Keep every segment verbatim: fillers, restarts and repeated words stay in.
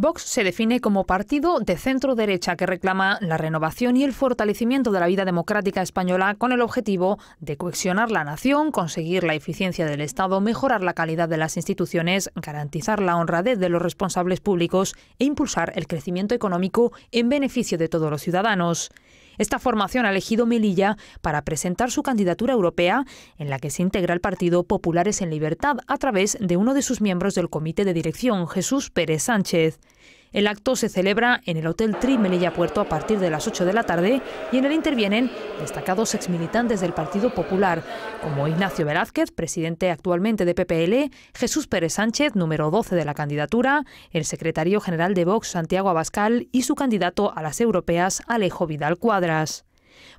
Vox se define como partido de centro-derecha que reclama la renovación y el fortalecimiento de la vida democrática española con el objetivo de cohesionar la nación, conseguir la eficiencia del Estado, mejorar la calidad de las instituciones, garantizar la honradez de los responsables públicos e impulsar el crecimiento económico en beneficio de todos los ciudadanos. Esta formación ha elegido Melilla para presentar su candidatura europea, en la que se integra el Partido Populares en Libertad a través de uno de sus miembros del comité de dirección, Jesús Pérez Sánchez. El acto se celebra en el Hotel Tryp Melilla Puerto a partir de las ocho de la tarde y en él intervienen destacados exmilitantes del Partido Popular, como Ignacio Velázquez, presidente actualmente de P P L, Jesús Pérez Sánchez, número doce de la candidatura, el secretario general de Vox, Santiago Abascal, y su candidato a las europeas, Alejo Vidal-Quadras.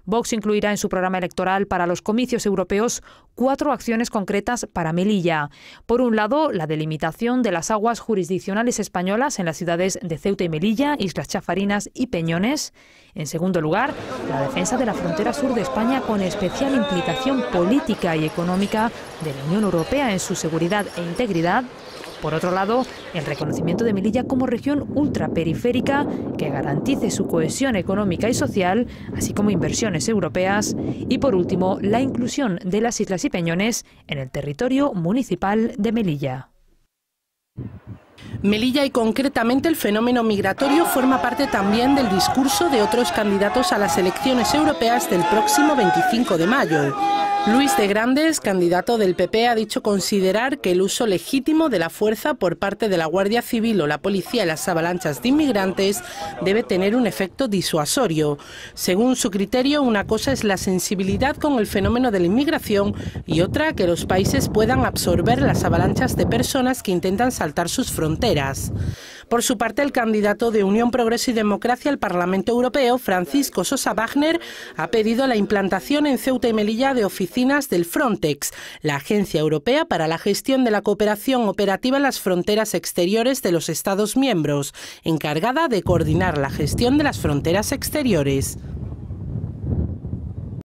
Vox incluirá en su programa electoral para los comicios europeos cuatro acciones concretas para Melilla. Por un lado, la delimitación de las aguas jurisdiccionales españolas en las ciudades de Ceuta y Melilla, Islas Chafarinas y Peñones. En segundo lugar, la defensa de la frontera sur de España con especial implicación política y económica de la Unión Europea en su seguridad e integridad. Por otro lado, el reconocimiento de Melilla como región ultraperiférica que garantice su cohesión económica y social, así como inversiones europeas. Y por último, la inclusión de las Islas y Peñones en el territorio municipal de Melilla. Melilla y concretamente el fenómeno migratorio forma parte también del discurso de otros candidatos a las elecciones europeas del próximo veinticinco de mayo. Luis de Grandes, candidato del P P, ha dicho considerar que el uso legítimo de la fuerza por parte de la Guardia Civil o la policía en las avalanchas de inmigrantes debe tener un efecto disuasorio. Según su criterio, una cosa es la sensibilidad con el fenómeno de la inmigración y otra que los países puedan absorber las avalanchas de personas que intentan saltar sus fronteras. Por su parte, el candidato de Unión, Progreso y Democracia al Parlamento Europeo, Francisco Sosa Wagner, ha pedido la implantación en Ceuta y Melilla de oficinas del Frontex, la Agencia Europea para la Gestión de la Cooperación Operativa en las Fronteras Exteriores de los Estados miembros, encargada de coordinar la gestión de las fronteras exteriores.